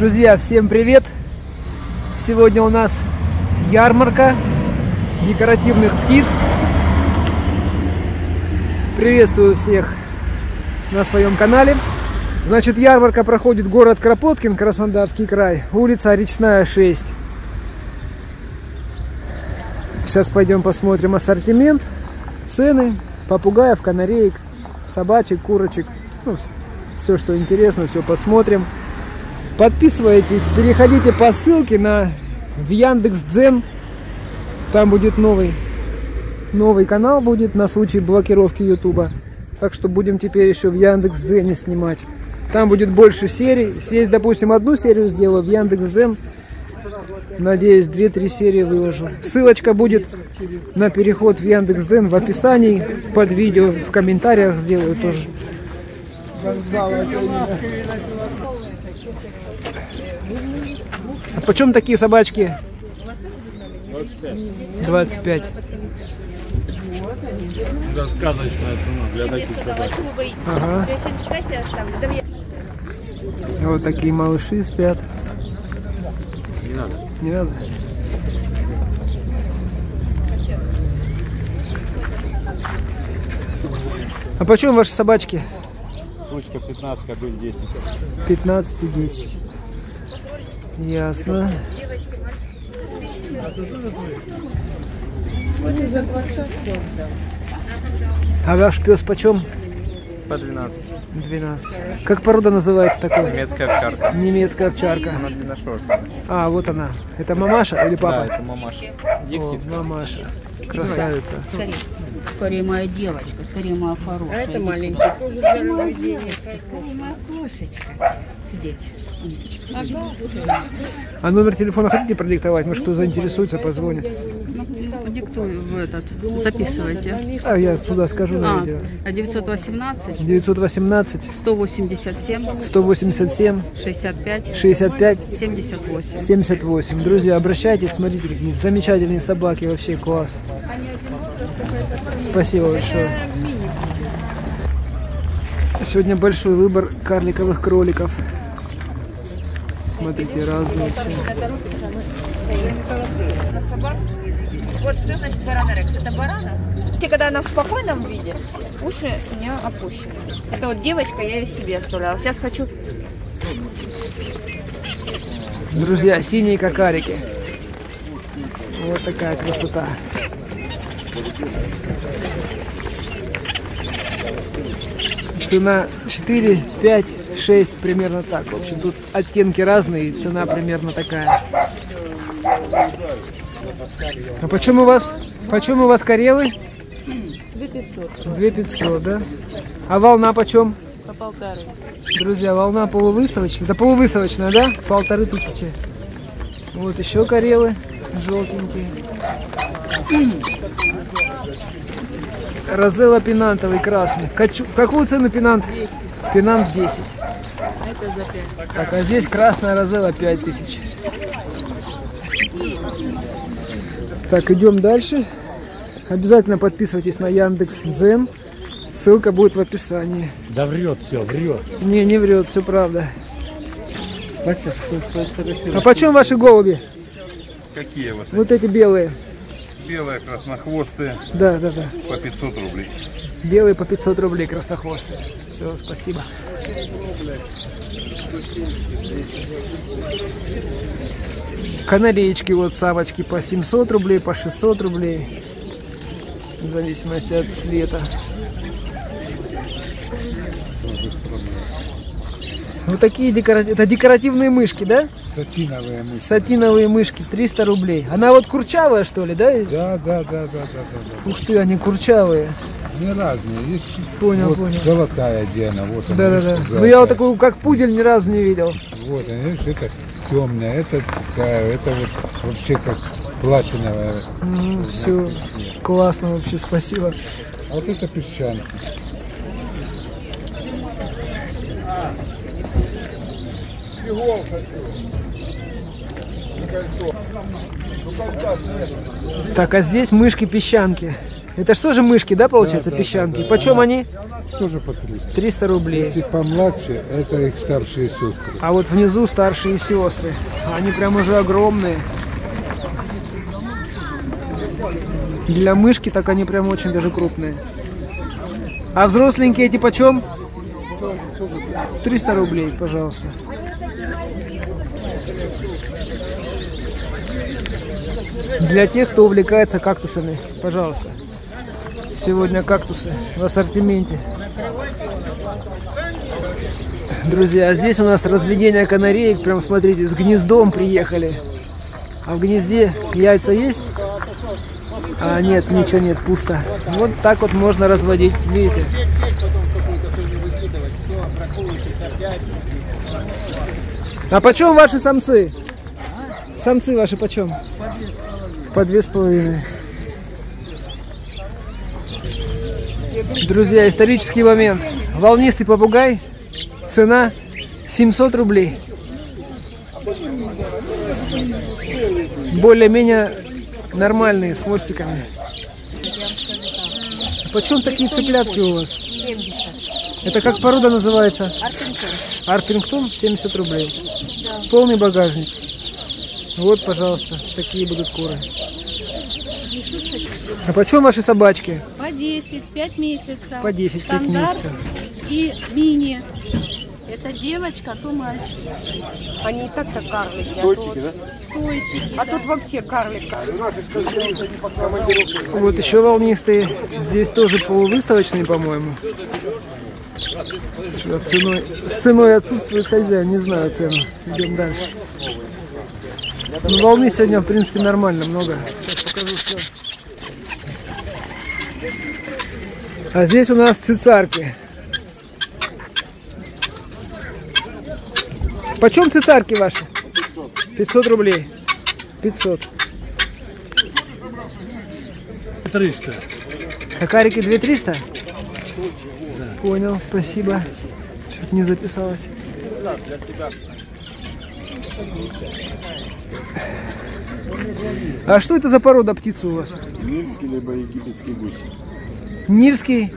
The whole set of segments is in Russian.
Друзья, всем привет! Сегодня у нас ярмарка декоративных птиц. Приветствую всех на своем канале. Значит, ярмарка проходит город Кропоткин, Краснодарский край, улица Речная, 6. Сейчас пойдем посмотрим ассортимент, цены, попугаев, канареек, собачек, курочек. Ну, все, что интересно, все посмотрим. Подписывайтесь, переходите по ссылке в Яндекс.Дзен. Там будет новый канал будет на случай блокировки Ютуба. Так что будем теперь еще в Яндекс.Дзене снимать. Там будет больше серий. Если, допустим, одну серию сделаю в Яндекс.Дзен, надеюсь, 2-3 серии выложу. Ссылочка будет на переход в Яндекс.Дзен в описании под видео, в комментариях сделаю тоже. А почем такие собачки? 25. Это сказочная цена для таких собачек. Ага. Вот такие малыши спят. Не надо. Не надо. А почем ваши собачки? Сучка 15, кобыль 10. 15 и 10. Ясно. А ваш пес почем? По 12. 12. Как порода называется такой? Немецкая овчарка. Немецкая овчарка. Она длинношерстная. А, вот она. Это мамаша или папа? Да, это мамаша. Дикси. О, мамаша. Красавица. Скорее моя девочка, скорее моя хорошая. А это маленькая. Тоже для разведения. Скорее моя кошечка. Сидеть. А номер телефона хотите продиктовать? Может, кто заинтересуется, позвонит. Диктую в этот. Записывайте. А я туда скажу на видео. 918. 918. 187. 187. 65. 65. 78. 78. Друзья, обращайтесь, смотрите, какие замечательные собаки, вообще класс. Спасибо большое. Сегодня большой выбор карликовых кроликов. Смотрите, разные все. Вот что значит баранорекс. Это барана. Когда она в спокойном виде, уши у нее опущены. Это вот девочка, я ее себе оставляла. Сейчас хочу... Друзья, синие кокарики. Вот такая красота. Цена 4, 5, 6, примерно так. В общем, тут оттенки разные, и цена примерно такая. А почем у вас корелы? 2500. 2500, да? А волна почем? По 1500. Друзья, волна полувыставочная. Да, полувыставочная, да? 1500. Вот еще корелы желтенькие. Розелла пенантовый красный. В какую цену пенант? Пенант 10. Это за 5. Так, а здесь красная розелла 5000. Так, идем дальше. Обязательно подписывайтесь на Яндекс.Дзен. Ссылка будет в описании. Да врет все, врет. Не врет, все правда. А почем ваши голуби? Какие у вас? Вот эти белые. Белые, краснохвостые. Да. По 500 рублей. Белые по 500 рублей, краснохвостые. Все, спасибо. Канареечки, вот самочки по 700 рублей, по 600 рублей. В зависимости от цвета. Вот такие декоративные. Это декоративные мышки, да? Сатиновые мышки. Сатиновые мышки, 300 рублей. Она вот курчавая, что ли, да? Да. Ух ты, они курчавые. Не разные. Есть... Понял. Золотая Диана, вот она. Да. Ну я вот такую, как пудель, ни разу не видел. Вот она, видишь, это темная, это такая, это вот вообще как платиновая. Все, классно вообще, спасибо. А вот это песчанка. Так, а здесь мышки-песчанки. Это что же мышки, да, получается, да, песчанки? Да, да. Почем они? Тоже по 300. 300 рублей. Если помладше, это их старшие сестры. А вот внизу старшие сестры. Они прям уже огромные. Для мышки так они прям очень даже крупные. А взросленькие эти почем? 300 рублей, пожалуйста. Для тех, кто увлекается кактусами, пожалуйста. Сегодня кактусы в ассортименте. Друзья, а здесь у нас разведение канареек. Прям смотрите, с гнездом приехали. А в гнезде яйца есть? А нет, ничего нет, пусто. Вот так вот можно разводить, видите. А почем ваши самцы? Самцы ваши почем? По 2,5. Друзья, исторический момент. Волнистый попугай. Цена 700 рублей. Более-менее нормальные, с хвостиками. Почем такие цыплятки у вас? 70. Это как порода называется? Арпингтон. Арпингтон 70 рублей. Да. Полный багажник. Вот, пожалуйста, такие будут куры. А почем ваши собачки? По 10, 5 месяцев. По 10, 5 месяцев. И мини. Это девочка, а то мальчик. Они и так-то карлики. Стойчики, да? Стойчики, а да. Тут вообще карлика. Вот еще волнистые. Здесь тоже полувыставочные, по-моему. С ценой отсутствует хозяин, не знаю цену. Идем дальше. Но волны сегодня, в принципе, нормально, много. Сейчас покажу все. А здесь у нас цицарки. Почем цицарки ваши? 500 рублей. 500. 300. А карики 2300? Да. Понял, спасибо. Что-то не записалось. А что это за порода птицы у вас? Нильский либо египетский гусь. Нильский?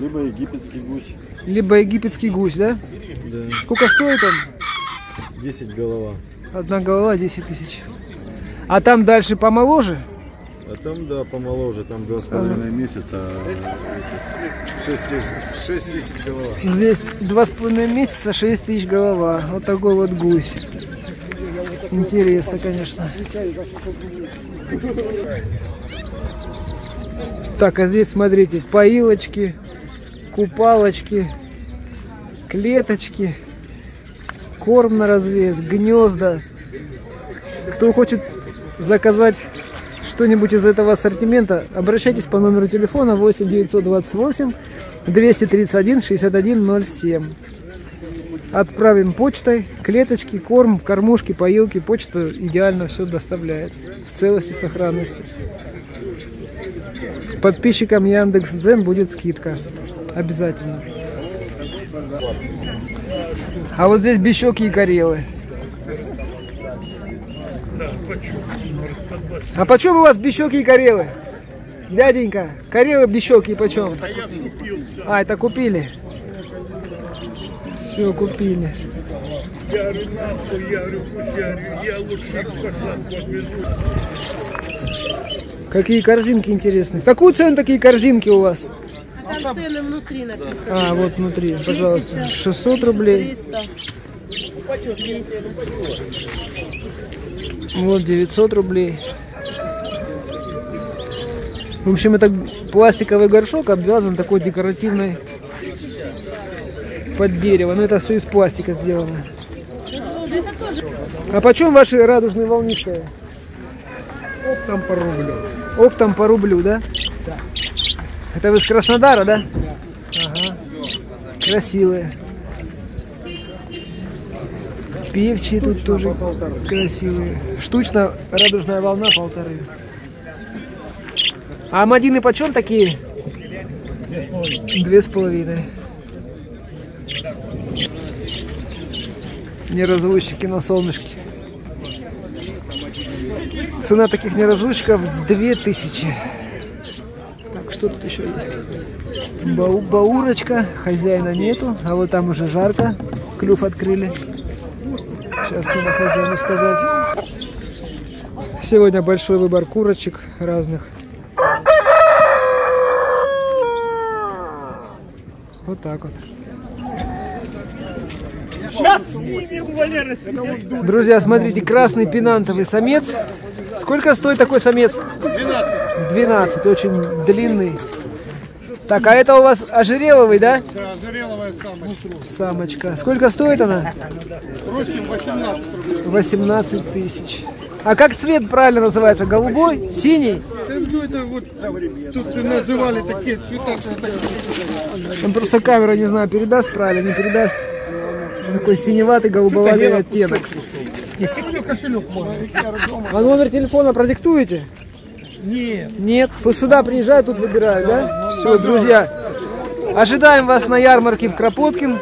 Либо египетский гусь. Либо египетский гусь, да? Да. Сколько стоит он? 10 голова. Одна голова 10 тысяч. А там дальше помоложе? А там, да, помоложе. Там 2,5 месяца. 6 тысяч голова. Здесь 2,5 месяца, 6 тысяч голова. Вот такой вот гусь. Интересно, конечно. Так, а здесь, смотрите, поилочки, купалочки, клеточки, корм на развес, гнезда. Кто хочет заказать что-нибудь из этого ассортимента, обращайтесь по номеру телефона 8928 231 6107. Отправим почтой, клеточки, корм, кормушки, поилки. Почта идеально все доставляет в целости и сохранности. Подписчикам Яндекс.Дзен будет скидка. Обязательно. А вот здесь бещеки и карелы. А почем у вас бещеки и карелы? Дяденька, карелы, бещеки почем? А, это купили. Все, купили. Какие корзинки интересные. Какую цену такие корзинки у вас? А там цены внутри написаны. А, вот внутри, пожалуйста. 600 рублей. 300. Вот 900 рублей. В общем, это пластиковый горшок обвязан такой декоративной под дерево, но это все из пластика сделано. А почем ваши радужные волнистые? Оптом по рублю. Оптом по рублю, да? Да. Это вы из Краснодара, да? Да. Ага. Красивые. Певчие тут тоже красивые. Штучно радужная волна 1,5. А мадины почем такие? 2,5. Неразлучники на солнышке. Цена таких неразлучников 2000. Так Что тут еще есть? Баурочка. Хозяина нету. А вот там уже жарко. Клюв открыли. Сейчас надо хозяину сказать. Сегодня большой выбор курочек разных. Вот так вот. Друзья, смотрите, красный пенантовый самец. Сколько стоит такой самец? 12. 12, очень длинный. Так, а это у вас ожереловый, да? Да, ожереловая самочка. Самочка. Сколько стоит она? 18 рублей. 18 тысяч. А как цвет правильно называется? Голубой? Синий? Ну, это вот тут называли такие цвета. Он просто камера, не знаю, передаст правильно, не передаст. Такой синеватый, голубоватый оттенок. А номер телефона продиктуете? Нет. Нет? Пусть сюда приезжают, тут выбирают, да? Все, друзья, ожидаем вас на ярмарке в Кропоткин.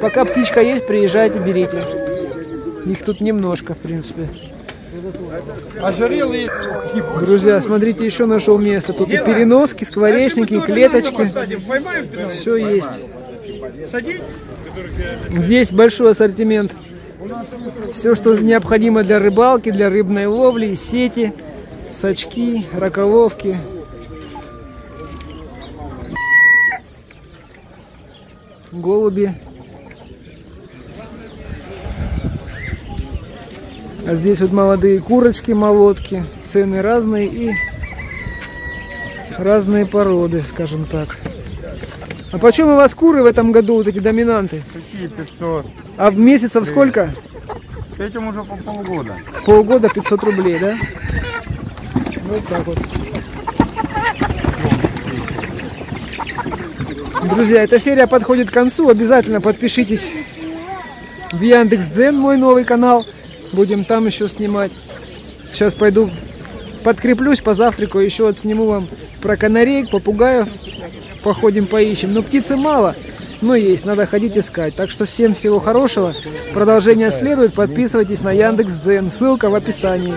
Пока птичка есть, приезжайте, берите. Их тут немножко, в принципе. Друзья, смотрите, еще нашел место. Тут и переноски, скворечники, и клеточки. Все есть. Здесь большой ассортимент. Все, что необходимо для рыбалки, для рыбной ловли, сети, сачки, раколовки. Голуби. А здесь вот молодые курочки, молотки. Цены разные и разные породы, скажем так. А почем у вас куры в этом году, вот эти доминанты? Какие 500. А в месяцев сколько? Этим уже по полгода. Полгода 500 рублей, да? Вот так вот. Друзья, эта серия подходит к концу. Обязательно подпишитесь в Яндекс.Дзен, мой новый канал. Будем там еще снимать. Сейчас пойду подкреплюсь, позавтракаю, еще отсниму вам про канареек, попугаев. Походим, поищем. Но птицы мало, но есть. Надо ходить искать. Так что всем всего хорошего. Продолжение следует. Подписывайтесь на Яндекс.Дзен. Ссылка в описании.